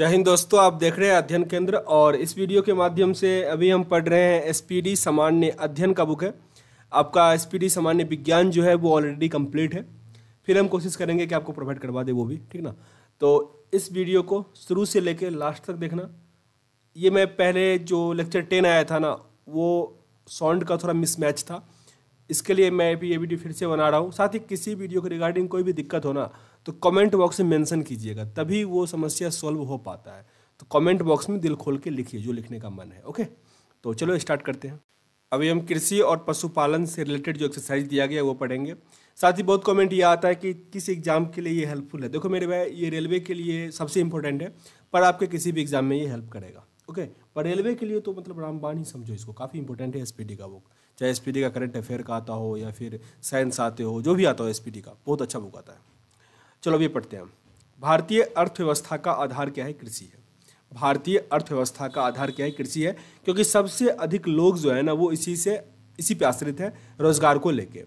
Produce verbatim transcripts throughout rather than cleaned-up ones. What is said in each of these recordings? जय हिंद दोस्तों, आप देख रहे हैं अध्ययन केंद्र और इस वीडियो के माध्यम से अभी हम पढ़ रहे हैं एसपीडी सामान्य अध्ययन का बुक है। आपका एसपीडी सामान्य विज्ञान जो है वो ऑलरेडी कंप्लीट है, फिर हम कोशिश करेंगे कि आपको प्रोवाइड करवा दे वो भी, ठीक ना। तो इस वीडियो को शुरू से लेकर लास्ट तक देखना। ये मैं पहले जो लेक्चर टेन आया था ना, वो साउंड का थोड़ा मिसमैच था, इसके लिए मैं भी ये वीडियो फिर से बना रहा हूँ। साथ ही किसी वीडियो के रिगार्डिंग कोई भी दिक्कत हो ना तो कमेंट बॉक्स में मेंशन कीजिएगा, तभी वो समस्या सॉल्व हो पाता है। तो कमेंट बॉक्स में दिल खोल के लिखिए जो लिखने का मन है, ओके। तो चलो स्टार्ट करते हैं। अभी हम कृषि और पशुपालन से रिलेटेड जो एक्सरसाइज दिया गया है वो पढ़ेंगे। साथ ही बहुत कमेंट ये आता है कि किस एग्ज़ाम के लिए ये हेल्पफुल है। देखो मेरे भाई, ये रेलवे के लिए सबसे इंपॉर्टेंट है, पर आपके किसी भी एग्जाम में ये हेल्प करेगा, ओके। पर रेलवे के लिए तो मतलब रामबाण ही समझो इसको, काफ़ी इंपॉर्टेंट है एसपीडी का बुक। चाहे एसपीडी का करंट अफेयर का आता हो या फिर साइंस आते हो, जो भी आता हो एसपीडी का बहुत अच्छा बुक आता है। चलो अभी पढ़ते हैं। भारतीय अर्थव्यवस्था का आधार क्या है? कृषि है। भारतीय अर्थव्यवस्था का आधार क्या है? कृषि है, क्योंकि सबसे अधिक लोग जो है ना वो इसी से इसी पे आश्रित है, रोजगार को लेके।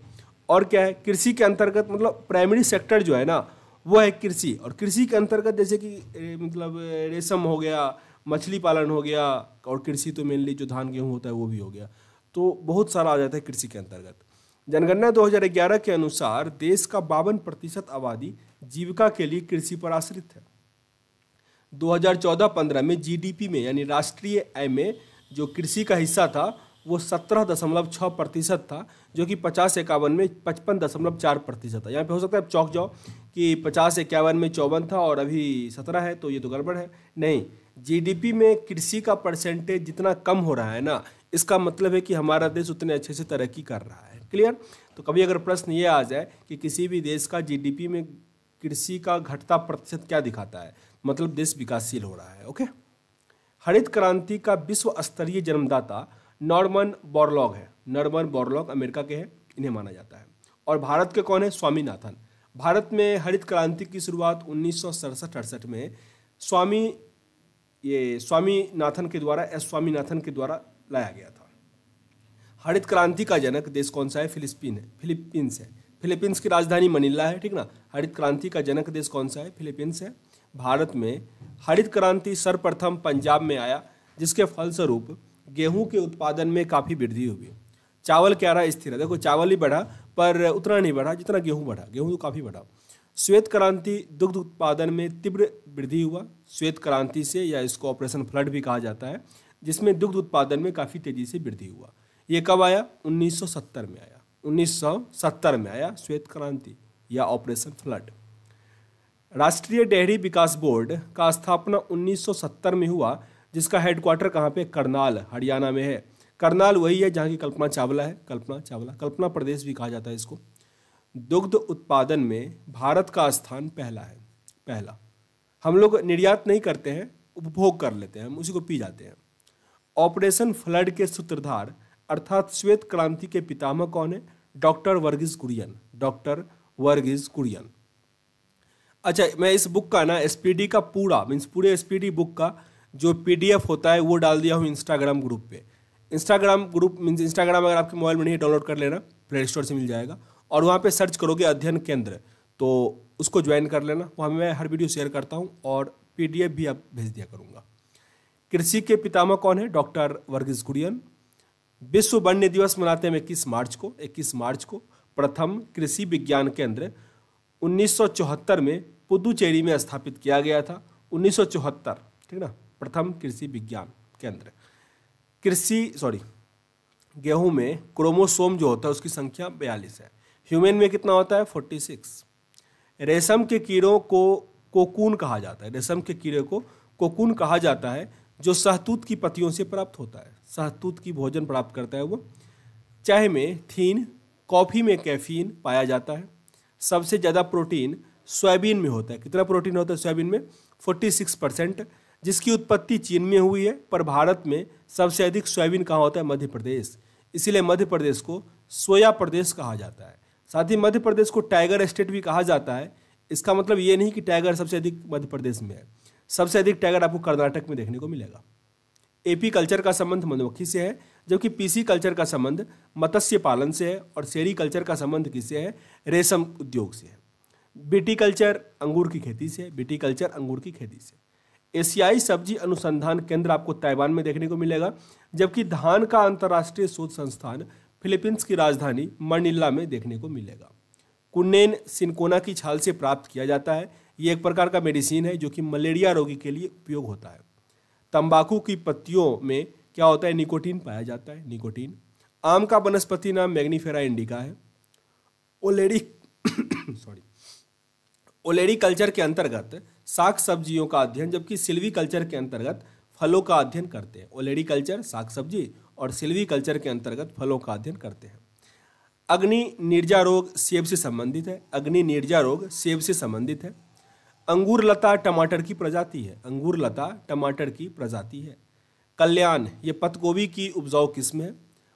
और क्या है कृषि के अंतर्गत, मतलब प्राइमरी सेक्टर जो है ना वो है कृषि। और कृषि के अंतर्गत जैसे कि मतलब रेशम हो गया, मछली पालन हो गया, और कृषि तो मेनली जो धान गेहूँ होता है वो भी हो गया, तो बहुत सारा आ जाता है कृषि के अंतर्गत। जनगणना दो हज़ार ग्यारह के अनुसार देश का बावन प्रतिशत आबादी जीविका के लिए कृषि पर आश्रित है। दो हज़ार चौदह पंद्रह में जीडीपी में यानी राष्ट्रीय आय में जो कृषि का हिस्सा था वो सत्रह दशमलव छह प्रतिशत था, जो कि पचास इक्यावन में पचपन दशमलव चार प्रतिशत था। यहाँ पे हो सकता है आप चौंक जाओ कि पचास इक्यावन में चौवन था और अभी सत्रह है, तो ये तो गड़बड़ है। नहीं, जीडीपी में कृषि का परसेंटेज जितना कम हो रहा है ना, इसका मतलब है कि हमारा देश उतने अच्छे से तरक्की कर रहा है, क्लियर। तो कभी अगर प्रश्न ये आ जाए कि किसी भी देश का जीडीपी में कृषि का घटता प्रतिशत क्या दिखाता है, मतलब देश विकासशील हो रहा है, ओके। हरित क्रांति का विश्व स्तरीय जन्मदाता नॉर्मन बोरलॉग है। नॉर्मन बोरलॉग अमेरिका के हैं, इन्हें माना जाता है। और भारत के कौन है? स्वामीनाथन। भारत में हरित क्रांति की शुरुआत उन्नीस सौ सड़सठ अड़सठ में स्वामी ये स्वामीनाथन के द्वारा एस स्वामीनाथन के द्वारा लाया गया था। हरित क्रांति का जनक देश कौन सा है? फिलीपीन है फिलीपींस है फिलीपींस की राजधानी मनीला है, ठीक ना। हरित क्रांति का जनक देश कौन सा है? फिलीपींस है। भारत में हरित क्रांति सर्वप्रथम पंजाब में आया, जिसके फलस्वरूप गेहूं के उत्पादन में काफ़ी वृद्धि हुई। चावल क्या रहा? स्थिर। देखो चावल ही बढ़ा, पर उतना नहीं बढ़ा जितना गेहूं बढ़ा, गेहूं तो काफ़ी बढ़ा। श्वेत क्रांति दुग्ध उत्पादन में तीव्र वृद्धि हुआ। श्वेत क्रांति से, या इसको ऑपरेशन फ्लड भी कहा जाता है, जिसमें दुग्ध उत्पादन में काफ़ी तेज़ी से वृद्धि हुआ। ये कब आया? उन्नीस सौ सत्तर में आया। उन्नीस सौ सत्तर में आया श्वेत क्रांति या ऑपरेशन फ्लड। राष्ट्रीय डेयरी विकास बोर्ड का स्थापना उन्नीस सौ सत्तर में हुआ, जिसका हेडक्वार्टर कहाँ पे? करनाल, हरियाणा में है। करनाल वही है जहाँ की कल्पना चावला है। कल्पना चावला कल्पना प्रदेश भी कहा जाता है इसको। दुग्ध उत्पादन में भारत का स्थान पहला है। पहला हम लोग निर्यात नहीं करते हैं, उपभोग कर लेते हैं, हम उसी को पी जाते हैं। ऑपरेशन फ्लड के सूत्रधार अर्थात श्वेत क्रांति के पितामह कौन है? डॉक्टर वर्गीज कुरियन। डॉक्टर वर्गीज कुरियन। अच्छा, मैं इस बुक का ना एसपीडी का पूरा मीन्स पूरे एसपीडी बुक का जो पीडीएफ होता है वो डाल दिया हूँ इंस्टाग्राम ग्रुप पे। इंस्टाग्राम ग्रुप मीन्स इंस्टाग्राम अगर आपके मोबाइल में नहीं है, डाउनलोड कर लेना, प्ले स्टोर से मिल जाएगा। और वहाँ पे सर्च करोगे अध्ययन केंद्र, तो उसको ज्वाइन कर लेना। वहाँ मैं हर वीडियो शेयर करता हूँ और पीडीएफ भी आप भेज दिया करूँगा। कृषि के पितामह कौन है? डॉक्टर वर्गीज कुरियन। विश्व वन्य दिवस मनाते हैं इक्कीस मार्च को। इक्कीस मार्च को प्रथम कृषि विज्ञान केंद्र उन्नीस सौ चौहत्तर में पुदुचेरी में स्थापित किया गया था। उन्नीस सौ चौहत्तर ठीक ना, प्रथम कृषि विज्ञान केंद्र। कृषि सॉरी गेहूं में क्रोमोसोम जो होता है उसकी संख्या बयालीस है। ह्यूमन में कितना होता है? छियालीस। रेशम के कीड़ों को कोकून कहा जाता है। रेशम के कीड़े को कोकून कहा जाता है, जो सहतूत की पत्तियों से प्राप्त होता है। सहतूत की भोजन प्राप्त करता है वो। चाय में थीन, कॉफ़ी में कैफीन पाया जाता है। सबसे ज़्यादा प्रोटीन सोयाबीन में होता है। कितना प्रोटीन होता है सोयाबीन में? छियालीस परसेंट, जिसकी उत्पत्ति चीन में हुई है। पर भारत में सबसे अधिक सोयाबीन कहाँ होता है? मध्य प्रदेश। इसीलिए मध्य प्रदेश को सोया प्रदेश कहा जाता है। साथ ही मध्य प्रदेश को टाइगर स्टेट भी कहा जाता है। इसका मतलब ये नहीं कि टाइगर सबसे अधिक मध्य प्रदेश में है। सबसे अधिक टाइगर आपको कर्नाटक में देखने को मिलेगा। एपी कल्चर का संबंध मधुमक्खी से है, जबकि पीसी कल्चर का संबंध मत्स्य पालन से है। और सेरी कल्चर का संबंध किससे है? रेशम उद्योग से है। बिटी कल्चर अंगूर की खेती से है। बिटी कल्चर अंगूर की खेती से एशियाई सब्जी अनुसंधान केंद्र आपको ताइवान में देखने को मिलेगा, जबकि धान का अंतर्राष्ट्रीय शोध संस्थान फिलीपींस की राजधानी मनीला में देखने को मिलेगा। कुन्नेन सिनकोना की छाल से प्राप्त किया जाता है। ये एक प्रकार का मेडिसिन है जो कि मलेरिया रोगी के लिए उपयोग होता है। तंबाकू की पत्तियों में क्या होता है? निकोटीन पाया जाता है, निकोटीन। आम का वनस्पति नाम मैग्नीफेरा इंडिका है। ओलेरी सॉरी ओलेरी कल्चर के अंतर्गत साग सब्जियों का अध्ययन, जबकि सिल्वी कल्चर के अंतर्गत फलों का अध्ययन करते हैं। ओलेरी कल्चर साग सब्जी और सिल्वी कल्चर के अंतर्गत फलों का अध्ययन करते हैं। अग्नि निर्जा रोग सेब से संबंधित है। अग्नि निर्जा रोग सेब से संबंधित है। अंगूर लता टमाटर की प्रजाति है। अंगूर लता टमाटर की प्रजाति है। कल्याण ये पत्तगोभी की उपजाऊ किस्म है।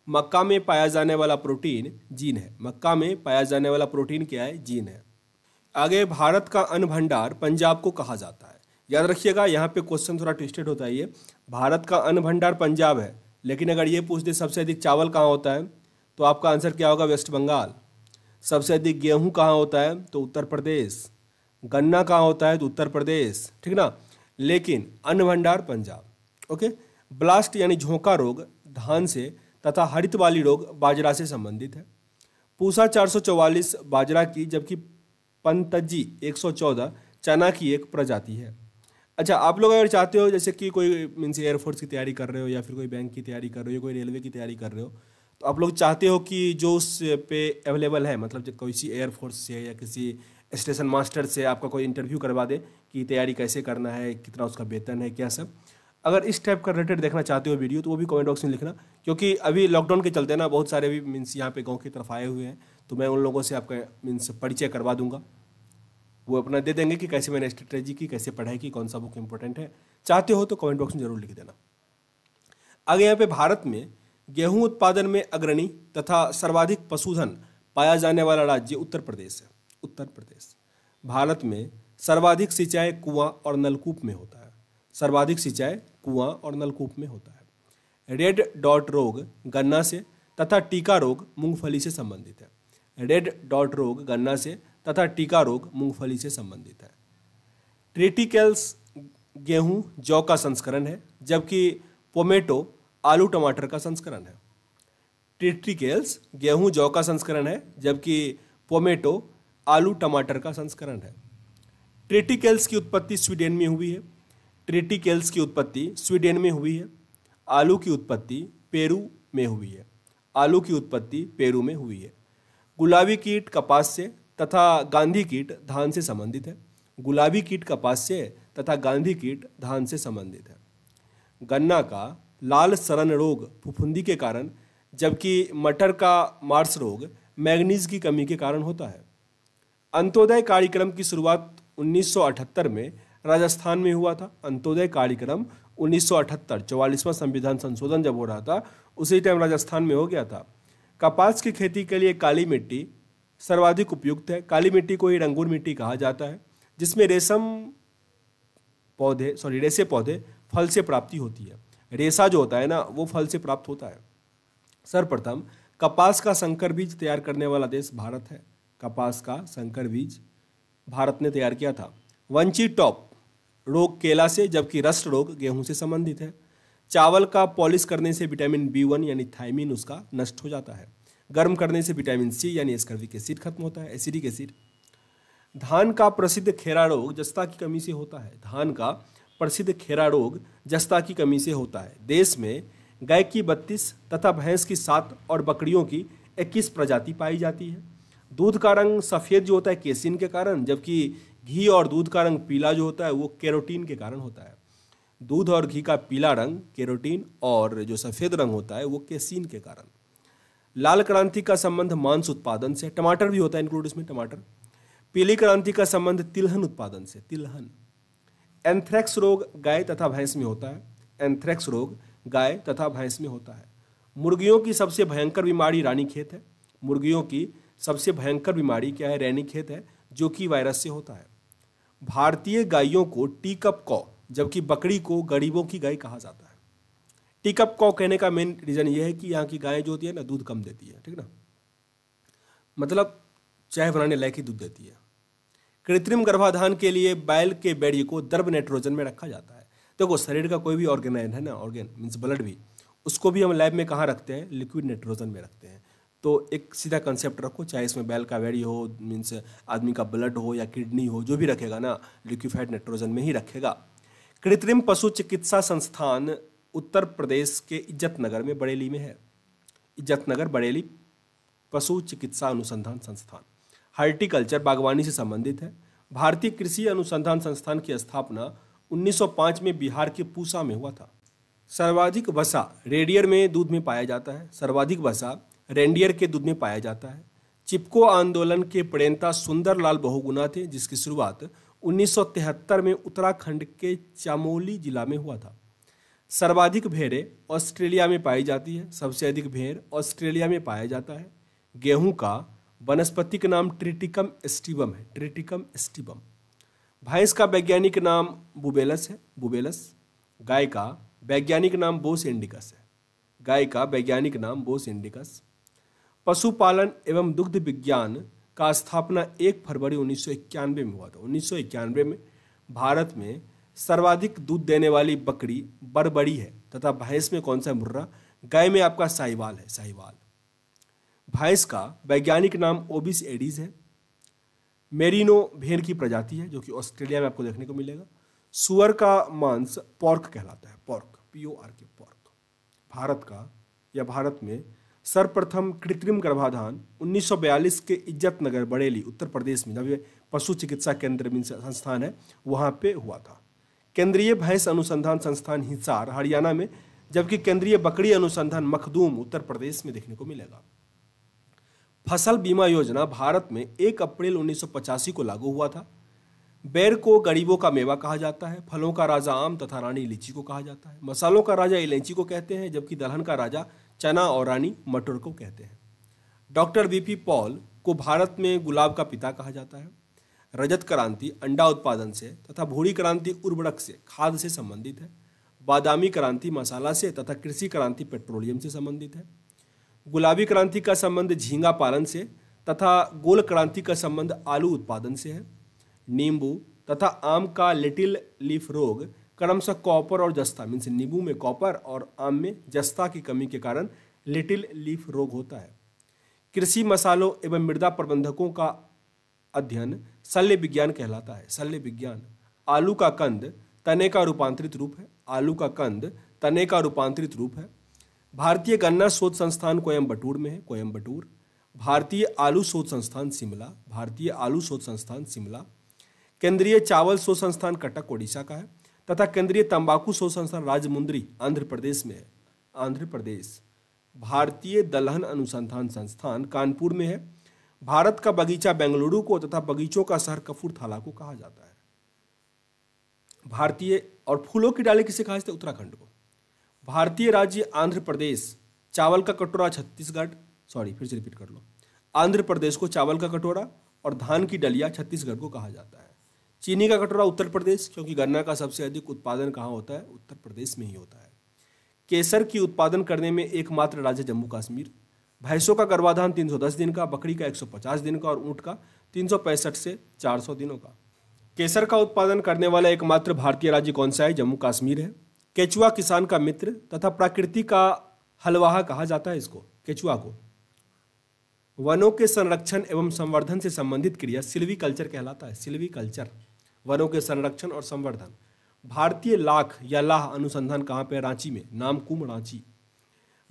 मक्का में पाया जाने वाला प्रोटीन जीन है। मक्का में पाया जाने वाला प्रोटीन क्या है? जीन है। आगे भारत का अन्न भंडार पंजाब को कहा जाता है। याद रखिएगा, यहाँ पे क्वेश्चन थोड़ा ट्विस्टेड होता है। ये भारत का अन्न भंडार पंजाब है, लेकिन अगर ये पूछ दे सबसे अधिक चावल कहाँ होता है तो आपका आंसर क्या होगा? वेस्ट बंगाल। सबसे अधिक गेहूँ कहाँ होता है तो उत्तर प्रदेश। गन्ना कहाँ होता है तो उत्तर प्रदेश, ठीक ना। लेकिन अन्न भंडार पंजाब। ओके, ब्लास्ट यानी झोंका रोग धान से तथा हरित वाली रोग बाजरा से संबंधित है। पूसा चार सौ चौवालीस बाजरा की, जबकि पंतजी एक सौ चौदह चना की एक प्रजाति है। अच्छा, आप लोग अगर चाहते हो, जैसे कि कोई मीन्स एयरफोर्स की तैयारी कर रहे हो या फिर कोई बैंक की तैयारी कर रहे हो या कोई रेलवे की तैयारी कर रहे हो, तो आप लोग चाहते हो कि जो उस पे अवेलेबल है, मतलब जब किसी एयरफोर्स से या किसी स्टेशन मास्टर से आपका कोई इंटरव्यू करवा दे कि तैयारी कैसे करना है, कितना उसका वेतन है, क्या सब, अगर इस टाइप का रिलेटेड देखना चाहते हो वीडियो तो वो भी कमेंट बॉक्स में लिखना, क्योंकि अभी लॉकडाउन के चलते ना बहुत सारे भी मीन्स यहाँ पे गांव की तरफ आए हुए हैं, तो मैं उन लोगों से आपका मीन्स परिचय करवा दूंगा। वो अपना दे देंगे कि कैसे मैंने स्ट्रेटेजी की, कैसे पढ़ाई की, कौन सा बुक इंपॉर्टेंट है। चाहते हो तो कमेंट बॉक्स में जरूर लिख देना। आगे यहाँ पे भारत में गेहूँ उत्पादन में अग्रणी तथा सर्वाधिक पशुधन पाया जाने वाला राज्य उत्तर प्रदेश है। उत्तर प्रदेश। भारत में सर्वाधिक सिंचाई कुआं और नलकूप में होता है। सर्वाधिक सिंचाई कुआं और नलकूप में होता है। रेड डॉट रोग गन्ना से तथा टीका रोग मूंगफली से संबंधित है। रेड डॉट रोग गन्ना से तथा टीका रोग मूंगफली से संबंधित है। ट्रिटिकेल्स गेहूं जौ का संस्करण है, जबकि पोमेटो आलू टमाटर का संस्करण है। ट्रिटिकेल्स गेहूं जौ का संस्करण है, जबकि पोमेटो आलू टमाटर का संस्करण है। ट्रिटिकेल्स की उत्पत्ति स्वीडन में हुई है। ट्रिटिकेल्स की उत्पत्ति स्वीडन में हुई है। आलू की उत्पत्ति पेरू में हुई है। आलू की उत्पत्ति पेरू में हुई है। गुलाबी कीट कपास से तथा गांधी कीट धान से संबंधित है। गुलाबी कीट कपास से तथा गांधी कीट धान से संबंधित है। गन्ना का लाल सड़न रोग फफूंदी के कारण, जबकि मटर का मार्स रोग मैग्नीज की कमी के कारण होता है। अंत्योदय कार्यक्रम की शुरुआत उन्नीस सौ अठहत्तर में राजस्थान में हुआ था। अंत्योदय कार्यक्रम उन्नीस सौ अठहत्तर, चौवालीसवां संविधान संशोधन जब हो रहा था उसी टाइम राजस्थान में हो गया था। कपास की खेती के लिए काली मिट्टी सर्वाधिक उपयुक्त है। काली मिट्टी को ही रंगूर मिट्टी कहा जाता है, जिसमें रेशम पौधे सॉरी रेशे पौधे फल से प्राप्ति होती है। रेशा जो होता है ना वो फल से प्राप्त होता है। सर्वप्रथम कपास का संकर बीज तैयार करने वाला देश भारत है। कपास का संकर बीज भारत ने तैयार किया था। वंची टॉप रोग केला से, जबकि रस्ट रोग गेहूं से संबंधित है। चावल का पॉलिश करने से विटामिन बी वन यानी थायमिन उसका नष्ट हो जाता है। गर्म करने से विटामिन सी यानी एस्कर्विक एसिड खत्म होता है, एसिडिक एसिड। धान का प्रसिद्ध खेरा रोग जस्ता की कमी से होता है। धान का प्रसिद्ध खेरा रोग जस्ता की कमी से होता है। देश में गाय की बत्तीस तथा भैंस की सात और बकरियों की इक्कीस प्रजाति पाई जाती है। दूध का रंग सफ़ेद जो होता है केसीन के कारण, जबकि घी और दूध का रंग पीला जो होता है वो कैरोटीन के कारण होता है। दूध और घी का पीला रंग कैरोटीन और जो सफ़ेद रंग होता है वो केसीन के कारण। लाल क्रांति का संबंध मांस उत्पादन से, टमाटर भी होता है इंक्लूड इसमें, टमाटर। पीली क्रांति का संबंध तिलहन उत्पादन से, तिलहन। एंथ्रेक्स रोग गाय तथा भैंस में होता है। एंथ्रेक्स रोग गाय तथा भैंस में होता है। मुर्गियों की सबसे भयंकर बीमारी रानीखेत है। मुर्गियों की सबसे भयंकर बीमारी क्या है? रानीखेत है, जो कि वायरस से होता है। भारतीय गायों को टीकप कॉ, जबकि बकरी को गरीबों की गाय कहा जाता है। टीकप कॉ कहने का मेन रीज़न यह है कि यहाँ की गायें जो होती है ना दूध कम देती है, ठीक ना, मतलब चाय बनाने लायक ही दूध देती है। कृत्रिम गर्भाधान के लिए बैल के बेड़े को द्रव नाइट्रोजन में रखा जाता है। देखो शरीर का कोई भी ऑर्गेनाइज है ना, ऑर्गेन मीन्स ब्लड भी, उसको भी हम लैब में कहाँ रखते हैं, लिक्विड नाइट्रोजन में रखते हैं। तो एक सीधा कंसेप्ट रखो, चाहे इसमें बैल का वेड़ी हो मीन्स आदमी का ब्लड हो या किडनी हो, जो भी रखेगा ना लिक्विफाइड नाइट्रोजन में ही रखेगा। कृत्रिम पशु चिकित्सा संस्थान उत्तर प्रदेश के इज्जत नगर में बरेली में है। इज्जत नगर बरेली पशु चिकित्सा अनुसंधान संस्थान हार्टिकल्चर बागवानी से संबंधित है। भारतीय कृषि अनुसंधान संस्थान की स्थापना उन्नीस सौ पाँच में बिहार के पूसा में हुआ था। सर्वाधिक वसा रेडियर में दूध में पाया जाता है, सर्वाधिक वसा रेंडियर के दूध में पाया जाता है। चिपको आंदोलन के प्रणेता सुंदरलाल बहुगुणा थे, जिसकी शुरुआत उन्नीस सौ तिहत्तर में उत्तराखंड के चामोली जिला में हुआ था। सर्वाधिक भेड़ें ऑस्ट्रेलिया में पाई जाती है, सबसे अधिक भेड़ ऑस्ट्रेलिया में पाया जाता है। गेहूं का वनस्पतिक नाम ट्रिटिकम एस्टिबम है, ट्रिटिकम एस्टिबम। भैंस का वैज्ञानिक नाम बुबेलस है, बुबेलस। गाय का वैज्ञानिक नाम बोस इंडिकस है, गाय का वैज्ञानिक नाम बोस इंडिकस। पशुपालन एवं दुग्ध विज्ञान का स्थापना एक फरवरी उन्नीस सौ इक्यानवे में हुआ था। उन्नीस सौ इक्यानवे में भारत में सर्वाधिक दूध देने वाली बकरी बरबरी है तथा भैंस में कौन सा मुर्रा, गाय में आपका साहिवाल है, साहिवाल। भैंस का वैज्ञानिक नाम ओबिस एडीज है। मेरिनो भेड़ की प्रजाति है जो कि ऑस्ट्रेलिया में आपको देखने को मिलेगा। सुअर का मांस पॉर्क कहलाता है, pork P O R K pork. भारत का या भारत में सर्वप्रथम कृत्रिम गर्भाधान उन्नीस सौ बयालीस के इज्जत नगर बरेली उत्तर प्रदेश में, जब पशु चिकित्सा केंद्र संस्थान है वहाँ पे हुआ था। केंद्रीय भैंस अनुसंधान संस्थान हिसार हरियाणा में, जबकि केंद्रीय बकरी अनुसंधान मखदूम उत्तर प्रदेश में देखने को मिलेगा। फसल बीमा योजना भारत में एक अप्रैल उन्नीस सौ पचासी को लागू हुआ था। बेर को गरीबों का मेवा कहा जाता है, फलों का राजा आम तथा रानी लीची को कहा जाता है, मसालों का राजा इलायची को कहते हैं, जबकि दलहन का राजा चना और रानी मटर को कहते हैं। डॉक्टर वीपी पॉल को भारत में गुलाब का पिता कहा जाता है। रजत क्रांति अंडा उत्पादन से तथा भूरी क्रांति उर्वरक से खाद से संबंधित है। बादामी क्रांति मसाला से तथा कृषि क्रांति पेट्रोलियम से संबंधित है। गुलाबी क्रांति का संबंध झींगा पालन से तथा गोल क्रांति का संबंध आलू उत्पादन से है। नींबू तथा आम का लिटिल लीफ रोग क्रमशः कॉपर और जस्ता मीन्स नींबू में कॉपर और आम में जस्ता की कमी के कारण लिटिल लीफ रोग होता है। कृषि मसालों एवं मृदा प्रबंधकों का अध्ययन शल्य विज्ञान कहलाता है, शल्य विज्ञान। आलू का कंद तने का रूपांतरित रूप है, आलू का कंद तने का रूपांतरित रूप है। भारतीय गन्ना शोध संस्थान कोयम्बटूर में है, कोयम्बटूर। भारतीय आलू शोध संस्थान शिमला, भारतीय आलू शोध संस्थान शिमला। केंद्रीय चावल शोध संस्थान कटक ओडिशा का है तथा केंद्रीय तंबाकू शोध संस्थान राजमुंद्री आंध्र प्रदेश में है, आंध्र प्रदेश। भारतीय दलहन अनुसंधान संस्थान कानपुर में है। भारत का बगीचा बेंगलुरु को तथा बगीचों का शहर कपूरथला को कहा जाता है। भारतीय और फूलों की डाली किसे कहा जाता है, उत्तराखंड को। भारतीय राज्य आंध्र प्रदेश, चावल का कटोरा छत्तीसगढ़, सॉरी फिर से रिपीट कर लो, आंध्र प्रदेश को चावल का कटोरा और धान की डलिया छत्तीसगढ़ को कहा जाता है। चीनी का कटोरा उत्तर प्रदेश, क्योंकि गन्ना का सबसे अधिक उत्पादन कहाँ होता है, उत्तर प्रदेश में ही होता है। केसर की उत्पादन करने में एकमात्र राज्य जम्मू कश्मीर। भैंसों का गर्भाधान तीन सौ दस दिन का, बकरी का एक सौ पचास दिन का और ऊँट का तीन सौ पैंसठ से चार सौ दिनों का। केसर का उत्पादन करने वाला एकमात्र भारतीय राज्य कौन सा है, जम्मू कश्मीर है। केचुआ किसान का मित्र तथा प्रकृति का हलवाहा कहा जाता है इसको, केचुआ को। वनों के संरक्षण एवं संवर्धन से संबंधित क्रिया सिल्वी कल्चर कहलाता है, सिल्वी कल्चर। वनों के संरक्षण और संवर्धन। भारतीय लाख या लाह अनुसंधान कहाँ पे है, रांची में, नामकुम रांची।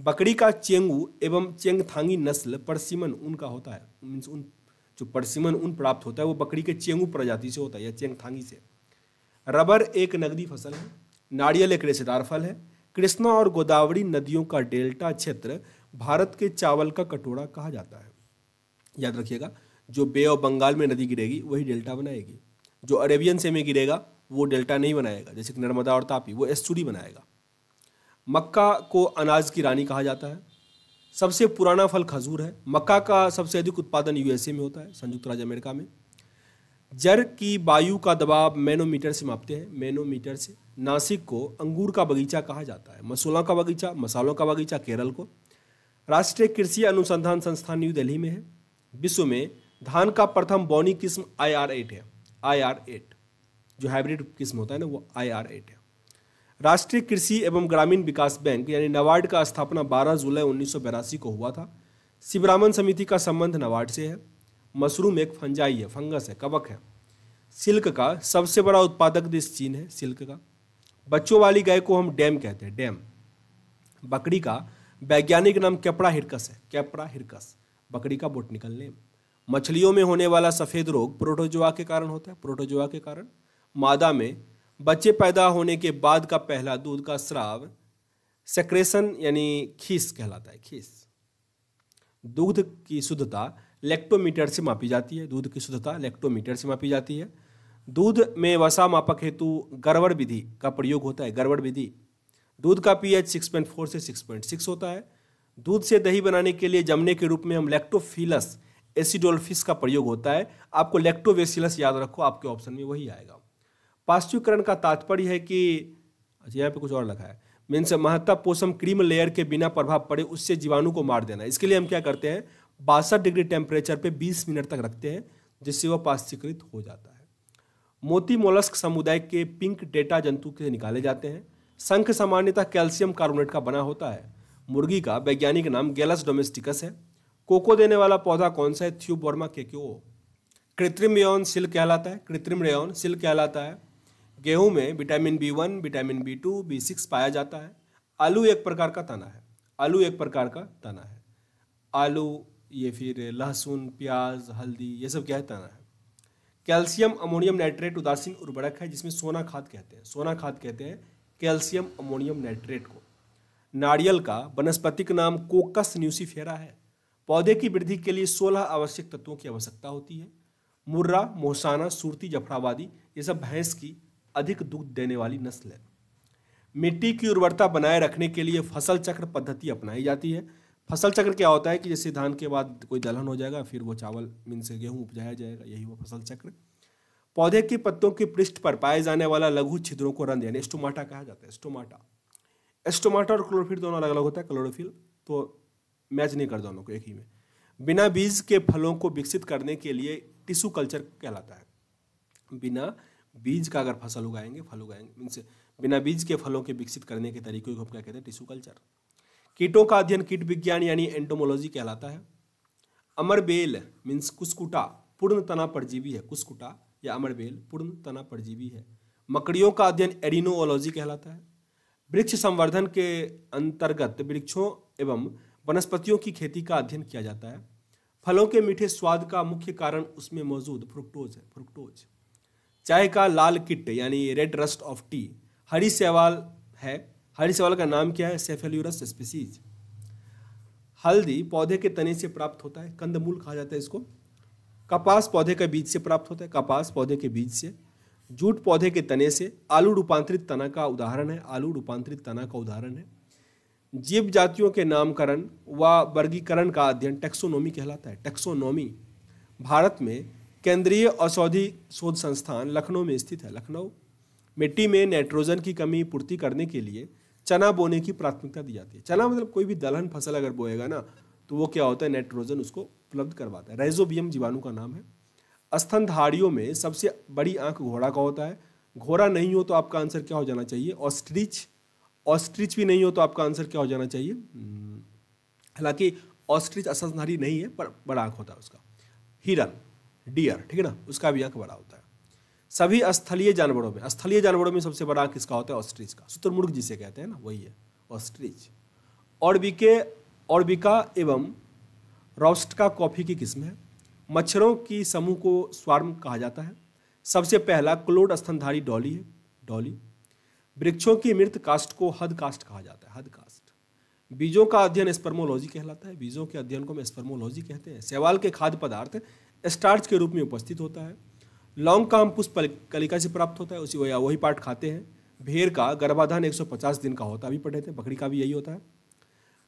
बकरी का चेंगू एवं चेंगथांगी नस्ल परसिमन ऊन का होता है, मीन्स ऊन जो परसिमन ऊन प्राप्त होता है वो बकरी के चेंगू प्रजाति से होता है या चेंगथांगी से। रबर एक नगदी फसल है। नारियल एक रेशेदार फल है। कृष्णा और गोदावरी नदियों का डेल्टा क्षेत्र भारत के चावल का कटोरा कहा जाता है। याद रखिएगा, जो बे ऑफ बंगाल में नदी गिरेगी वही डेल्टा बनाएगी, जो अरेबियन से में गिरेगा वो डेल्टा नहीं बनाएगा, जैसे कि नर्मदा और तापी, वो एस्चुरी बनाएगा। मक्का को अनाज की रानी कहा जाता है। सबसे पुराना फल खजूर है। मक्का का सबसे अधिक उत्पादन यूएसए में होता है, संयुक्त राज्य अमेरिका में। जर की वायु का दबाव मैनोमीटर से मापते हैं, मैनोमीटर से। नासिक को अंगूर का बगीचा कहा जाता है, मसूला का बगीचा, मसालों का बगीचा केरल को। राष्ट्रीय कृषि अनुसंधान संस्थान न्यू दिल्ली में है। विश्व में धान का प्रथम बौनी किस्म आई आर एट है, आई आर एट जो हाइब्रिड किस्म होता है ना वो आई आर एट है। राष्ट्रीय कृषि एवं ग्रामीण विकास बैंक यानी नाबार्ड का स्थापना बारह जुलाई उन्नीस सौ बयासी को हुआ था। शिवरामन समिति का संबंध नाबार्ड से है। मशरूम एक फंजाई है, फंगस है, कवक है। सिल्क का सबसे बड़ा उत्पादक देश चीन है। सिल्क का बच्चों वाली गाय को हम डैम कहते हैं, डैम। बकरी का वैज्ञानिक नाम कैपरा हिरकस है, कैपरा हिरकस बकरी का बोटनिकल नेम। मछलियों में होने वाला सफ़ेद रोग प्रोटोजोआ के कारण होता है, प्रोटोजोआ के कारण। मादा में बच्चे पैदा होने के बाद का पहला दूध का स्राव सेक्रेशन यानी खीस कहलाता है, खीस। दूध की शुद्धता लैक्टोमीटर से मापी जाती है, दूध की शुद्धता लैक्टोमीटर से मापी जाती है। दूध में वसा मापक हेतु गड़बड़ विधि का प्रयोग होता है, गड़बड़ विधि। दूध का पीएच छह पॉइंट चार से छह पॉइंट छह होता है। दूध से दही बनाने के लिए जमने के रूप में हम लैक्टोफिलस एसिडोल्फिस का प्रयोग होता है। आपको लैक्टोबेसिलस याद रखो, आपके ऑप्शन में वही आएगा। पाश्चुकरण का तात्पर्य है कि, अच्छा यहाँ पे कुछ और लिखा है, मीन्स महत्ता पोषम क्रीम लेयर के बिना प्रभाव पड़े उससे जीवाणु को मार देना। इसके लिए हम क्या करते हैं, बासठ डिग्री टेम्परेचर पे बीस मिनट तक रखते हैं जिससे वह पाश्चीकृत हो जाता है। मोती मोलस्क समुदाय के पिंक डेटा जंतु से निकाले जाते हैं। शंख सामान्यतः कैल्शियम कार्बोनेट का बना होता है। मुर्गी का वैज्ञानिक नाम गैलस डोमेस्टिकस है। कोको देने वाला पौधा कौन सा है, थियोबर्मा केक्यो। कृत्रिम रेयन सिल्क कहलाता है, कृत्रिम रेयन सिल्क कहलाता है। गेहूं में vitamin B one vitamin B two B six पाया जाता है। आलू एक प्रकार का तना है, आलू एक प्रकार का तना है। आलू ये फिर लहसुन प्याज हल्दी ये सब क्या है, तना है। कैल्शियम अमोनियम नाइट्रेट उदासीन उर्वरक है जिसमें सोना खाद कहते हैं, सोना खाद कहते हैं कैल्शियम अमोनियम नाइट्रेट को। नारियल का वनस्पतिक नाम कोकस न्यूसीफेरा है। पौधे की वृद्धि के लिए सोलह आवश्यक तत्वों की आवश्यकता होती है। मुर्रा मोहसाना सूरती जफराबादी ये सब भैंस की अधिक दूध देने वाली नस्ल है। मिट्टी की उर्वरता बनाए रखने के लिए फसल चक्र पद्धति अपनाई जाती है। फसल चक्र क्या होता है कि जैसे धान के बाद कोई दलहन हो जाएगा, फिर वो चावल मीन्स गेहूँ उपजाया जाएगा, यही वो फसल चक्र। पौधे के पत्तों के पृष्ठ पर पाए जाने वाला लघु छिद्रों को रंध्र यानी स्टोमाटा कहा जाता है, स्टोमाटा। स्टोमाटा और क्लोरोफिल दोनों अलग अलग होता है, क्लोरोफिल तो मैच नहीं कर दोनों को एक ही में। बिना बीज के फलों को विकसित करने के लिए टिश्यू कल्चर कहलाता है। बिना बीज का अगर फसल उगाएंगे, फल उगाएंगे मीन्स बिना बीज के फलों के विकसित करने के तरीके को हम क्या कहते हैं, टिश्यू कल्चर। कीटों का अध्ययन कीट विज्ञान यानी एंटोमोलॉजी कहलाता है। अमरबेल मीन्स कुस्कुटा पूर्ण तना परजीवी है, कुस्कुटा या अमरबेल पूर्ण तना परजीवी है। मकड़ियों का अध्ययन एरिनोलॉजी कहलाता है। वृक्ष संवर्धन के अंतर्गत वृक्षों एवं वनस्पतियों की खेती का अध्ययन किया जाता है। फलों के मीठे स्वाद का मुख्य कारण उसमें मौजूद फ्रुक्टोज है, फ्रुक्टोज। चाय का लाल किट यानी रेड रस्ट ऑफ टी हरी शैवाल है। हरी शैवाल का नाम क्या है, सेफेल्यूरस स्पीसीज। हल्दी पौधे के तने से प्राप्त होता है, कंदमूल कहा जाता है इसको। कपास पौधे के बीज से प्राप्त होता है, कपास पौधे के बीज से। जूट पौधे के तने से। आलू रूपांतरित तना का उदाहरण है, आलू रूपांतरित तना का उदाहरण है। जीव जातियों के नामकरण व वर्गीकरण का अध्ययन टैक्सोनॉमी कहलाता है, टैक्सोनॉमी। भारत में केंद्रीय औषधि शोध संस्थान लखनऊ में स्थित है, लखनऊ। मिट्टी में नाइट्रोजन की कमी पूर्ति करने के लिए चना बोने की प्राथमिकता दी जाती है। चना मतलब कोई भी दलहन फसल अगर बोएगा ना तो वो क्या होता है, नाइट्रोजन उसको उपलब्ध करवाता है। राइजोबियम जीवाणु का नाम है। स्तनधारियों में सबसे बड़ी आंख घोड़ा का होता है। घोड़ा नहीं हो तो आपका आंसर क्या हो जाना चाहिए, ऑस्ट्रिच। ऑस्ट्रिच भी नहीं हो तो आपका आंसर क्या हो जाना चाहिए, हालांकि ऑस्ट्रिच स्तनधारी नहीं है पर बड़ा आंख होता है उसका। हिरन डियर ठीक है ना, उसका भी आंख बड़ा होता है। सभी स्थलीय जानवरों में, स्थलीय जानवरों में सबसे बड़ा आंख किसका होता है, ऑस्ट्रिच का। शुतुरमुर्ग जिसे कहते हैं ना वही है ऑस्ट्रिच। और बीके और बिका एवं रोस्टका कॉफ़ी की किस्म है। मच्छरों की समूह को स्वार्म कहा जाता है। सबसे पहला क्लोड स्तनधारी डॉली है, डॉली। वृक्षों की मृत कास्ट को हद कास्ट कहा जाता है, हद कास्ट। बीजों का अध्ययन स्पर्मोलॉजी कहलाता है, बीजों के अध्ययन को हम स्पर्मोलॉजी कहते हैं। शैवाल के खाद्य पदार्थ स्टार्च के रूप में उपस्थित होता है। लौंग का हम पुष्प कलिका से प्राप्त होता है, उसी वही वही पार्ट खाते हैं। भेड़ का गर्भाधान एक सौ पचास दिन का होता है, अभी पढ़े थे। बकरी का भी यही होता है।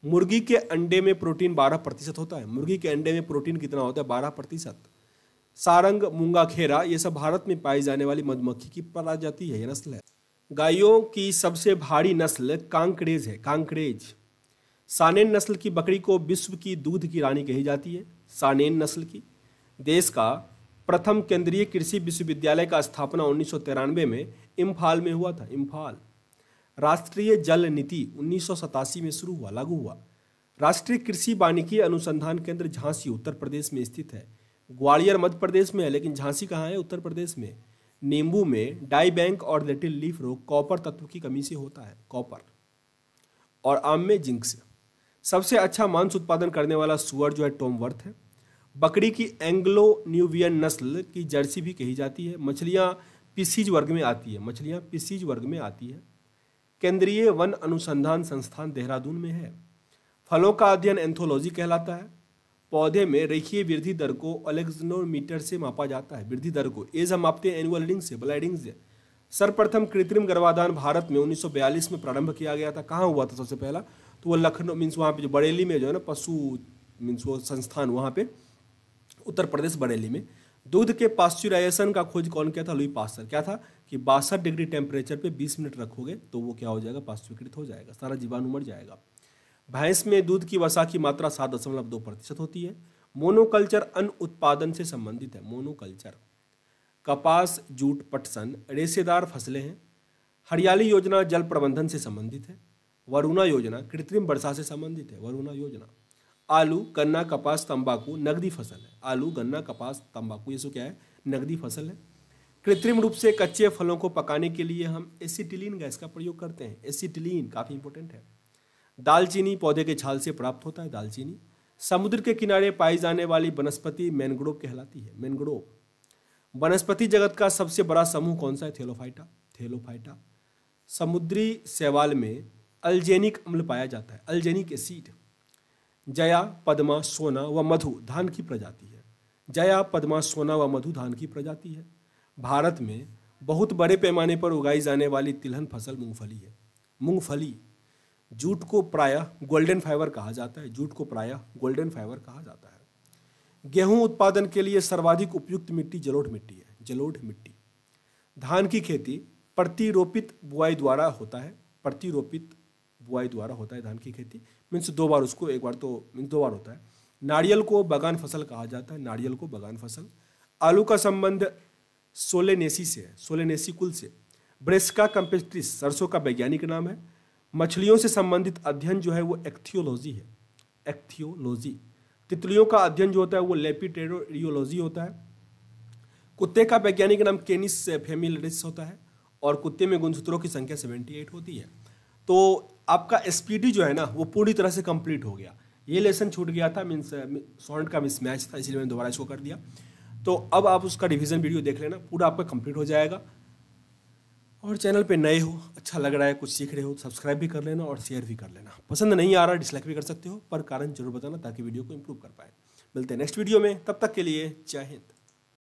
मुर्गी के अंडे में प्रोटीन बारह प्रतिशत होता है, मुर्गी के अंडे में प्रोटीन कितना होता है, बारह प्रतिशत। सारंग मूंगा खेरा ये सब भारत में पाई जाने वाली मधुमक्खी की प्रजाति है, ये नस्ल है। गायों की सबसे भारी नस्ल कांकरेज है, कांकरेज। सानेन नस्ल की बकरी को विश्व की दूध की रानी कही जाती है, सानेन नस्ल की। देश का प्रथम केंद्रीय कृषि विश्वविद्यालय का स्थापना उन्नीस सौ तिरानवे में इम्फाल में हुआ था, इम्फाल। राष्ट्रीय जल नीति उन्नीस सौ सतासी में शुरू हुआ लागू हुआ। राष्ट्रीय कृषि वानिकी अनुसंधान केंद्र झांसी उत्तर प्रदेश में स्थित है। ग्वालियर मध्य प्रदेश में है, लेकिन झांसी कहाँ है? उत्तर प्रदेश में। नींबू में डाई बैंक और लिटिल लीफ रोग कॉपर तत्व की कमी से होता है, कॉपर, और आम में जिंक से। सबसे अच्छा मांस उत्पादन करने वाला सुअर जो है टॉमवर्थ है। बकरी की एंग्लो न्यूबियन नस्ल की जर्सी भी कही जाती है। मछलियाँ पिसीज वर्ग में आती है, मछलियाँ पिसीज वर्ग में आती है। केंद्रीय वन अनुसंधान संस्थान देहरादून में है। फलों का अध्ययन एंथोलॉजी कहलाता है। पौधे में रेखीय वृद्धि दर को एलेक्सनोमीटर से मापा जाता है, वृद्धि दर को। एज हम मापते हैं एनुअल रिडिंग से, ब्लाइडिंग से। सर्वप्रथम कृत्रिम गर्भाधान भारत में उन्नीस सौ बयालीस में प्रारंभ किया गया था। कहाँ हुआ था सबसे पहला? तो वो लखनऊ मीन्स वहाँ पे जो बरेली में जो है ना पशु मीन्स वो संस्थान वहाँ पे उत्तर प्रदेश बरेली में। दूध के पास्चुराइजेशन का खोज कौन किया था? Louis Pasteur. क्या था कि बासठ डिग्री टेम्परेचर पे बीस मिनट रखोगे तो वो क्या हो जाएगा? पास्चुरीकृत हो जाएगा, सारा जीवाणु मर जाएगा। भैंस में दूध की वसा की मात्रा सात दशमलव दो प्रतिशत होती है। मोनोकल्चर अन्न उत्पादन से संबंधित है, मोनोकल्चर। कपास, जूट, पटसन रेशेदार फसलें हैं। हरियाली योजना जल प्रबंधन से संबंधित है। वरुणा योजना कृत्रिम वर्षा से संबंधित है, वरुणा योजना। आलू, गन्ना, कपास, तंबाकू नगदी फसल है। आलू, गन्ना, कपास, तंबाकू ये सब क्या है? नगदी फसल है। कृत्रिम रूप से कच्चे फलों को पकाने के लिए हम एसिटिलीन गैस का प्रयोग करते हैं, एसिटिलीन काफ़ी इंपॉर्टेंट है। दालचीनी पौधे के छाल से प्राप्त होता है, दालचीनी। समुद्र के किनारे पाई जाने वाली वनस्पति मैंग्रोव कहलाती है, मैंग्रोव। वनस्पति जगत का सबसे बड़ा समूह कौन सा है? Thallophyta, thallophyta. समुद्री शैवाल में अल्जेनिक अम्ल पाया जाता है, अल्जेनिक एसिड। जया, पद्मा, सोना व मधु धान की प्रजाति है। जया, पद्मा, सोना व मधु धान की प्रजाति है। भारत में बहुत बड़े पैमाने पर उगाई जाने वाली तिलहन फसल मूंगफली है, मूंगफली। जूट को प्रायः गोल्डन फाइबर कहा जाता है, जूट को प्रायः गोल्डन फाइबर कहा जाता है। गेहूं उत्पादन के लिए सर्वाधिक उपयुक्त मिट्टी जलोढ़ मिट्टी है, जलोढ़ मिट्टी। धान की खेती प्रतिरोपित बुआई द्वारा होता है, प्रतिरोपित बुआई द्वारा होता है धान की खेती, मीन्स दो बार उसको, एक बार तो मीन्स दो बार होता है। नारियल को बगान फसल कहा जाता है, नारियल को बगान फसल। आलू का संबंध सोलेनेसी से है, सोलेनेसी कुल से। ब्रेसिका कम्पेस्ट्रिस सरसों का वैज्ञानिक नाम है। मछलियों से संबंधित अध्ययन जो है वो एक्थियोलॉजी है, एक्थियोलॉजी। तितलियों का अध्ययन जो होता है वो लेपिटेरियोलॉजी होता है। कुत्ते का वैज्ञानिक नाम केनिस फेमिलिस होता है और कुत्ते में गुणसूत्रों की संख्या अठहत्तर होती है। तो आपका एसपीडी जो है ना वो पूरी तरह से कंप्लीट हो गया। ये लेसन छूट गया था, मीन्स साउंड का मिसमैच था, इसलिए मैंने दोबारा इसको कर दिया। तो अब आप उसका रिविज़न वीडियो देख लेना, पूरा आपका कंप्लीट हो जाएगा। और चैनल पे नए हो, अच्छा लग रहा है, कुछ सीख रहे हो, सब्सक्राइब भी कर लेना और शेयर भी कर लेना। पसंद नहीं आ रहा डिसलाइक भी कर सकते हो, पर कारण जरूर बताना ताकि वीडियो को इम्प्रूव कर पाए। मिलते हैं नेक्स्ट वीडियो में, तब तक के लिए जय हिंद।